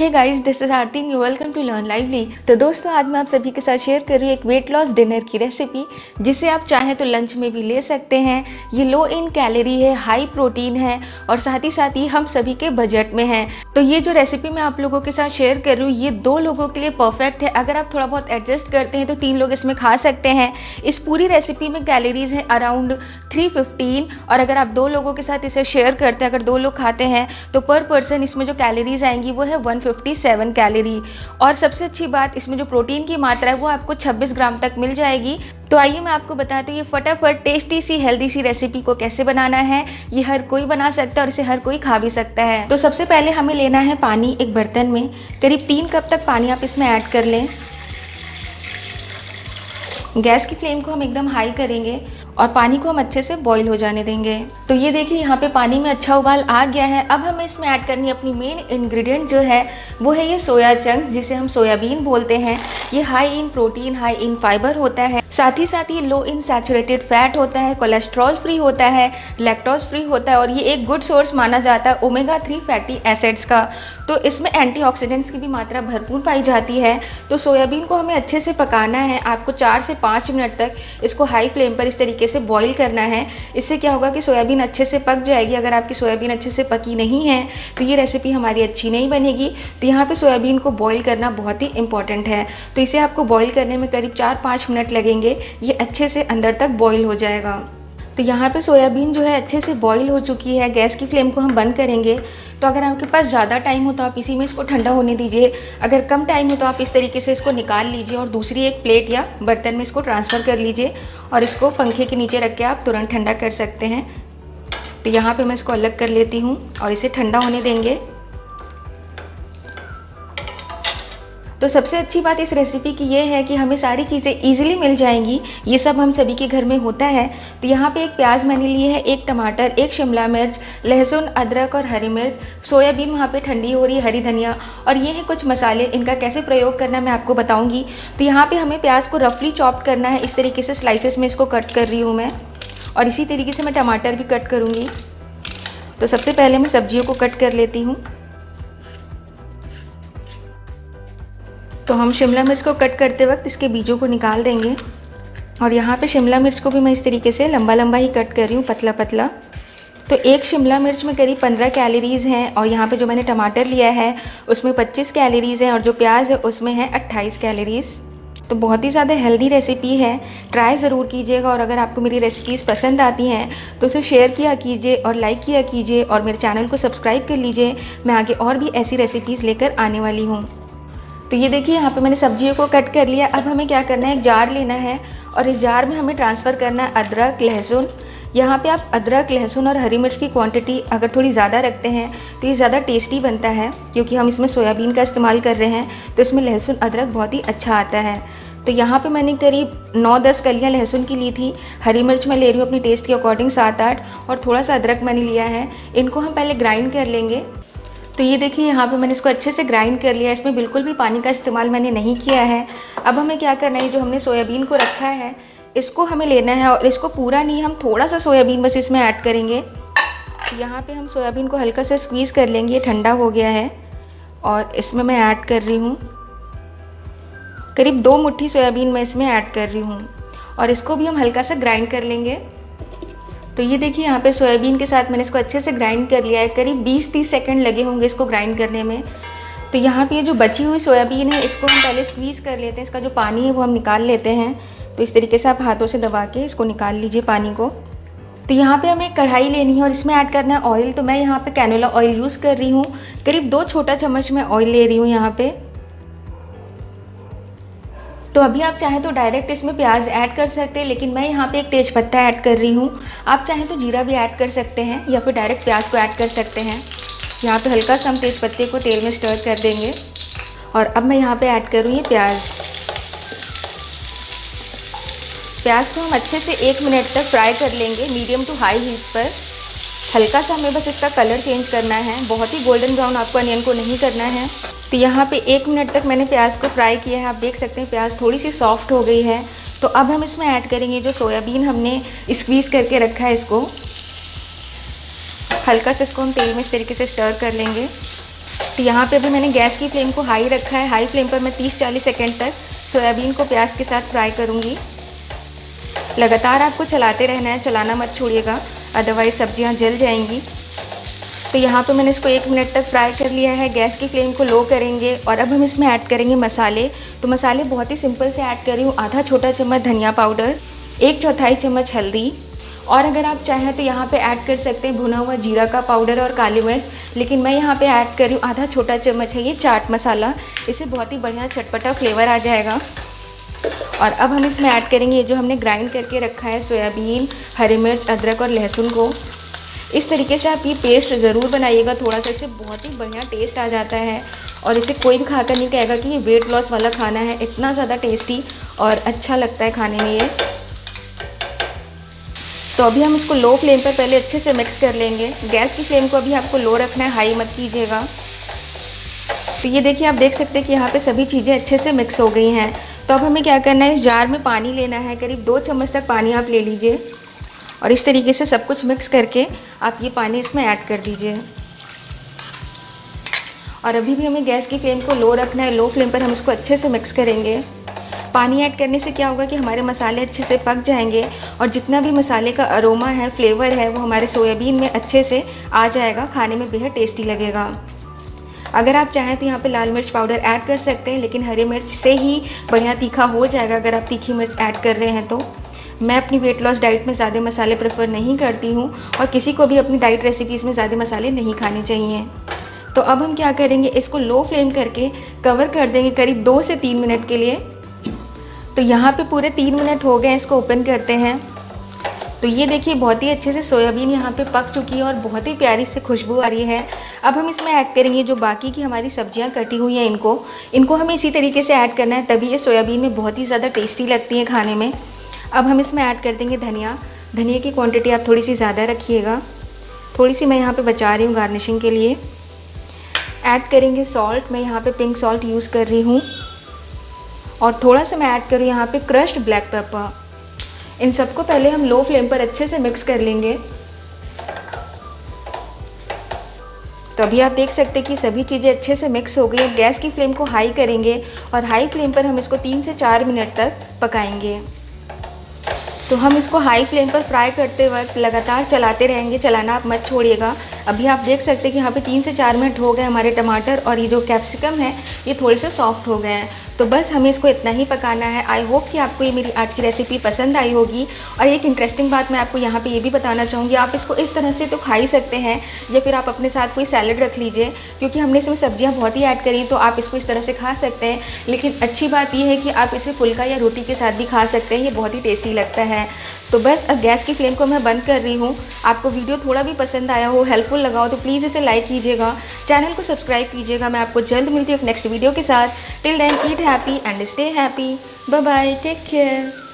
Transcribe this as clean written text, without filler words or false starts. Hey guys, this is Aarti, you welcome to learn lively. तो दोस्तों, आज मैं आप सभी के साथ शेयर कर रही हूँ एक वेट लॉस डिनर की रेसिपी, जिसे आप चाहें तो लंच में भी ले सकते हैं। ये लो इन कैलोरी है, हाई प्रोटीन है और साथ ही हम सभी के बजट में है। तो ये जो रेसिपी मैं आप लोगों के साथ शेयर कर रही हूँ, ये 2 लोगों के लिए परफेक्ट है। अगर आप थोड़ा बहुत एडजस्ट करते हैं तो 3 लोग इसमें खा सकते हैं। इस पूरी रेसिपी में कैलोरीज है अराउंड 315, और अगर आप 2 लोगों के साथ इसे शेयर करते हैं, अगर 2 लोग खाते हैं तो पर पर्सन इसमें जो कैलोरीज आएंगी वो है 157 कैलोरी। और सबसे अच्छी बात, इसमें जो प्रोटीन की मात्रा है वो आपको 26 ग्राम तक मिल जाएगी। तो आइए मैं आपको बताती हूँ ये फटाफट टेस्टी सी हेल्दी सी रेसिपी को कैसे बनाना है। ये हर कोई बना सकता है और इसे हर कोई खा भी सकता है। तो सबसे पहले हमें लेना है पानी। एक बर्तन में करीब 3 कप तक पानी आप इसमें ऐड कर लें। गैस की फ्लेम को हम एकदम हाई करेंगे और पानी को हम अच्छे से बॉईल हो जाने देंगे। तो ये देखिए, यहाँ पे पानी में अच्छा उबाल आ गया है। अब हमें इसमें ऐड करनी है अपनी मेन इंग्रेडिएंट, जो है वो है ये सोया चंक्स, जिसे हम सोयाबीन बोलते हैं। ये high in protein, high in fibre होता है, साथ ही ये लो इन सैचुरेटेड फैट होता है, कोलेस्ट्रॉल फ्री होता है, लैक्टोज फ्री होता है, और ये एक गुड सोर्स माना जाता है ओमेगा 3 फैटी एसिड्स का। तो इसमें एंटीऑक्सीडेंट्स की भी मात्रा भरपूर पाई जाती है। तो सोयाबीन को हमें अच्छे से पकाना है। आपको 4 से 5 मिनट तक इसको हाई फ्लेम पर इस तरीके से बॉईल करना है। इससे क्या होगा कि सोयाबीन अच्छे से पक जाएगी। अगर आपकी सोयाबीन अच्छे से पकी नहीं है तो ये रेसिपी हमारी अच्छी नहीं बनेगी। तो यहाँ पे सोयाबीन को बॉईल करना बहुत ही इंपॉर्टेंट है। तो इसे आपको बॉईल करने में करीब 4-5 मिनट लगेंगे। ये अच्छे से अंदर तक बॉईल हो जाएगा। तो यहाँ पे सोयाबीन जो है अच्छे से बॉईल हो चुकी है। गैस की फ्लेम को हम बंद करेंगे। तो अगर आपके पास ज़्यादा टाइम हो तो आप इसी में इसको ठंडा होने दीजिए। अगर कम टाइम हो तो आप इस तरीके से इसको निकाल लीजिए और दूसरी एक प्लेट या बर्तन में इसको ट्रांसफ़र कर लीजिए और इसको पंखे के नीचे रख के आप तुरंत ठंडा कर सकते हैं। तो यहाँ पर मैं इसको अलग कर लेती हूँ और इसे ठंडा होने देंगे। तो सबसे अच्छी बात इस रेसिपी की ये है कि हमें सारी चीज़ें इजीली मिल जाएंगी। ये सब हम सभी के घर में होता है। तो यहाँ पे एक प्याज मैंने ली है, 1 टमाटर, 1 शिमला मिर्च, लहसुन, अदरक और हरी मिर्च। सोयाबीन वहाँ पे ठंडी हो रही है, हरी धनिया, और ये है कुछ मसाले। इनका कैसे प्रयोग करना मैं आपको बताऊँगी। तो यहाँ पर हमें प्याज को रफली चॉप करना है। इस तरीके से स्लाइसेस में इसको कट कर रही हूँ मैं, और इसी तरीके से मैं टमाटर भी कट करूँगी। तो सबसे पहले मैं सब्जियों को कट कर लेती हूँ। तो हम शिमला मिर्च को कट करते वक्त इसके बीजों को निकाल देंगे। और यहाँ पे शिमला मिर्च को भी मैं इस तरीके से लंबा लंबा ही कट कर रही हूँ, पतला पतला। तो 1 शिमला मिर्च में करीब 15 कैलोरीज़ हैं, और यहाँ पे जो मैंने टमाटर लिया है उसमें 25 कैलोरीज़ हैं, और जो प्याज है उसमें है 28 कैलोरीज़। तो बहुत ही ज़्यादा हेल्दी रेसिपी है, ट्राई ज़रूर कीजिएगा। और अगर आपको मेरी रेसिपीज़ पसंद आती हैं तो उसे शेयर किया कीजिए और लाइक किया कीजिए, और मेरे चैनल को सब्सक्राइब कर लीजिए। मैं आगे और भी ऐसी रेसिपीज़ लेकर आने वाली हूँ। तो ये देखिए, यहाँ पे मैंने सब्जियों को कट कर लिया। अब हमें क्या करना है, एक जार लेना है और इस जार में हमें ट्रांसफ़र करना है अदरक, लहसुन। यहाँ पे आप अदरक, लहसुन और हरी मिर्च की क्वांटिटी अगर थोड़ी ज़्यादा रखते हैं तो ये ज़्यादा टेस्टी बनता है, क्योंकि हम इसमें सोयाबीन का इस्तेमाल कर रहे हैं तो इसमें लहसुन अदरक बहुत ही अच्छा आता है। तो यहाँ पे मैंने करीब 9-10 कलियाँ लहसुन की ली थी। हरी मिर्च मैं ले रही हूँ अपनी टेस्ट के अकॉर्डिंग 7-8, और थोड़ा सा अदरक मैंने लिया है। इनको हम पहले ग्राइंड कर लेंगे। तो ये देखिए, यहाँ पे मैंने इसको अच्छे से ग्राइंड कर लिया। इसमें बिल्कुल भी पानी का इस्तेमाल मैंने नहीं किया है। अब हमें क्या करना है, जो हमने सोयाबीन को रखा है इसको हमें लेना है, और इसको पूरा नहीं, हम थोड़ा सा सोयाबीन बस इसमें ऐड करेंगे। यहाँ पे हम सोयाबीन को हल्का सा स्क्वीज़ कर लेंगे, ये ठंडा हो गया है। और इसमें मैं ऐड कर रही हूँ करीब 2 मुट्ठी सोयाबीन मैं इसमें ऐड कर रही हूँ, और इसको भी हम हल्का सा ग्राइंड कर लेंगे। तो ये देखिए, यहाँ पे सोयाबीन के साथ मैंने इसको अच्छे से ग्राइंड कर लिया है। करीब 20-30 सेकंड लगे होंगे इसको ग्राइंड करने में। तो यहाँ पे जो बची हुई सोयाबीन है इसको हम पहले स्क्वीज़ कर लेते हैं। इसका जो पानी है वो हम निकाल लेते हैं। तो इस तरीके से आप हाथों से दबा के इसको निकाल लीजिए पानी को। तो यहाँ पे हमें एक कढ़ाई लेनी है और इसमें ऐड करना है ऑयल। तो मैं यहाँ पर कैनोला ऑयल यूज़ कर रही हूँ, करीब 2 छोटा चम्मच मैं ऑयल ले रही हूँ यहाँ पर। तो अभी आप चाहें तो डायरेक्ट इसमें प्याज ऐड कर सकते हैं, लेकिन मैं यहाँ पे एक तेज़पत्ता ऐड कर रही हूँ। आप चाहें तो जीरा भी ऐड कर सकते हैं, या फिर डायरेक्ट प्याज को ऐड कर सकते हैं। यहाँ पे हल्का सा हम तेज़पत्ते को तेल में स्टर कर देंगे। और अब मैं यहाँ पे ऐड कर रही हूँ प्याज को हम अच्छे से 1 मिनट तक फ्राई कर लेंगे, मीडियम टू हाई हीट पर। हल्का सा हमें बस इसका कलर चेंज करना है, बहुत ही गोल्डन ब्राउन आपको अनियन को नहीं करना है। तो यहाँ पे 1 मिनट तक मैंने प्याज को फ्राई किया है। आप देख सकते हैं प्याज थोड़ी सी सॉफ्ट हो गई है। तो अब हम इसमें ऐड करेंगे जो सोयाबीन हमने स्क्वीज़ करके रखा है, इसको हल्का से इसको हम तेल में इस तरीके से स्टर कर लेंगे। तो यहाँ पे भी मैंने गैस की फ्लेम को हाई रखा है। हाई फ्लेम पर मैं 30-40 सेकेंड तक सोयाबीन को प्याज के साथ फ्राई करूँगी। लगातार आपको चलाते रहना है, चलाना मत छोड़िएगा, अदरवाइज़ सब्जियाँ जल जाएंगी। तो यहाँ पे मैंने इसको 1 मिनट तक फ्राई कर लिया है। गैस की फ्लेम को लो करेंगे और अब हम इसमें ऐड करेंगे मसाले। तो मसाले बहुत ही सिंपल से ऐड कर रही हूँ। आधा छोटा चम्मच धनिया पाउडर, 1/4 चम्मच हल्दी, और अगर आप चाहें तो यहाँ पे ऐड कर सकते हैं भुना हुआ जीरा का पाउडर और काली मिर्च, लेकिन मैं यहाँ पे ऐड कर रही हूँ आधा छोटा चम्मच है ये चाट मसाला। इससे बहुत ही बढ़िया चटपटा फ्लेवर आ जाएगा। और अब हम इसमें ऐड करेंगे ये जो हमने ग्राइंड करके रखा है सोयाबीन, हरी मिर्च, अदरक और लहसुन को। इस तरीके से आप ये पेस्ट ज़रूर बनाइएगा थोड़ा सा, इससे बहुत ही बढ़िया टेस्ट आ जाता है। और इसे कोई भी खाकर नहीं कहेगा कि ये वेट लॉस वाला खाना है, इतना ज़्यादा टेस्टी और अच्छा लगता है खाने में ये। तो अभी हम इसको लो फ्लेम पर पहले अच्छे से मिक्स कर लेंगे। गैस की फ्लेम को अभी आपको लो रखना है, हाई मत कीजिएगा। तो ये देखिए, आप देख सकते हैं कि यहाँ पे सभी चीज़ें अच्छे से मिक्स हो गई हैं। तो अब हमें क्या करना है, इस जार में पानी लेना है, करीब 2 चम्मच तक पानी आप ले लीजिए। और इस तरीके से सब कुछ मिक्स करके आप ये पानी इसमें ऐड कर दीजिए। और अभी भी हमें गैस की फ्लेम को लो रखना है। लो फ्लेम पर हम इसको अच्छे से मिक्स करेंगे। पानी ऐड करने से क्या होगा कि हमारे मसाले अच्छे से पक जाएंगे और जितना भी मसाले का अरोमा है, फ्लेवर है, वो हमारे सोयाबीन में अच्छे से आ जाएगा। खाने में बेहद टेस्टी लगेगा। अगर आप चाहें तो यहाँ पे लाल मिर्च पाउडर ऐड कर सकते हैं, लेकिन हरी मिर्च से ही बढ़िया तीखा हो जाएगा अगर आप तीखी मिर्च ऐड कर रहे हैं तो। मैं अपनी वेट लॉस डाइट में ज़्यादा मसाले प्रेफर नहीं करती हूँ और किसी को भी अपनी डाइट रेसिपीज़ में ज़्यादा मसाले नहीं खाने चाहिए। तो अब हम क्या करेंगे, इसको लो फ्लेम करके कवर कर देंगे करीब 2 से 3 मिनट के लिए। तो यहाँ पे पूरे 3 मिनट हो गए, इसको ओपन करते हैं। तो ये देखिए, बहुत ही अच्छे से सोयाबीन यहाँ पे पक चुकी है और बहुत ही प्यारी से खुशबू आ रही है। अब हम इसमें ऐड करेंगे जो बाकी की हमारी सब्जियाँ कटी हुई हैं, इनको हमें इसी तरीके से ऐड करना है, तभी ये सोयाबीन में बहुत ही ज़्यादा टेस्टी लगती है खाने में। अब हम इसमें ऐड कर देंगे धनिया। धनिया की क्वांटिटी आप थोड़ी सी ज़्यादा रखिएगा, थोड़ी सी मैं यहाँ पे बचा रही हूँ गार्निशिंग के लिए। ऐड करेंगे सॉल्ट, मैं यहाँ पे पिंक सॉल्ट यूज़ कर रही हूँ। और थोड़ा सा मैं ऐड कर रही हूँ यहाँ पे क्रश्ड ब्लैक पेपर। इन सबको पहले हम लो फ्लेम पर अच्छे से मिक्स कर लेंगे। तो अभी आप देख सकते हैं कि सभी चीज़ें अच्छे से मिक्स हो गई। गैस की फ्लेम को हाई करेंगे और हाई फ्लेम पर हम इसको 3 से 4 मिनट तक पकाएंगे। तो हम इसको हाई फ्लेम पर फ्राई करते वक्त लगातार चलाते रहेंगे, चलाना आप मत छोड़िएगा। अभी आप देख सकते हैं कि यहाँ पे 3 से 4 मिनट हो गए। हमारे टमाटर और ये जो कैप्सिकम है ये थोड़े से सॉफ्ट हो गए हैं। तो बस हमें इसको इतना ही पकाना है। आई होप कि आपको ये मेरी आज की रेसिपी पसंद आई होगी। और एक इंटरेस्टिंग बात मैं आपको यहाँ पे ये भी बताना चाहूँगी, आप इसको इस तरह से तो खा ही सकते हैं, या फिर आप अपने साथ कोई सैलड रख लीजिए, क्योंकि हमने इसमें सब्जियाँ बहुत ही ऐड करी, तो आप इसको इस तरह से खा सकते हैं। लेकिन अच्छी बात यह है कि आप इसे फुल्का या रोटी के साथ भी खा सकते हैं, ये बहुत ही टेस्टी लगता है। तो बस अब गैस की फ्लेम को मैं बंद कर रही हूँ। आपको वीडियो थोड़ा भी पसंद आया हो, हेल्पफुल लगा हो, तो प्लीज़ इसे लाइक कीजिएगा, चैनल को सब्सक्राइब कीजिएगा। मैं आपको जल्द मिलती हूँ एक नेक्स्ट वीडियो के साथ। Till then, eat happy and stay happy. Bye bye, take care.